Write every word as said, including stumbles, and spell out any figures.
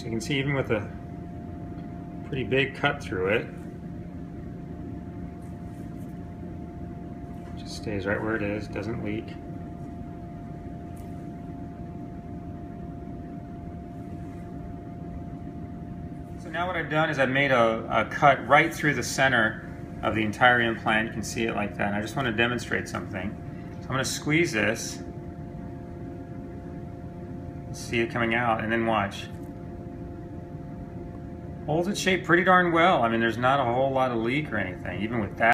So you can see even with a pretty big cut through it, it just stays right where it is, doesn't leak. So now what I've done is I've made a, a cut right through the center of the entire implant. You can see it like that. And I just want to demonstrate something. So I'm going to squeeze this. See it coming out, and then watch. Holds its shape pretty darn well. I mean, there's not a whole lot of leak or anything, even with that.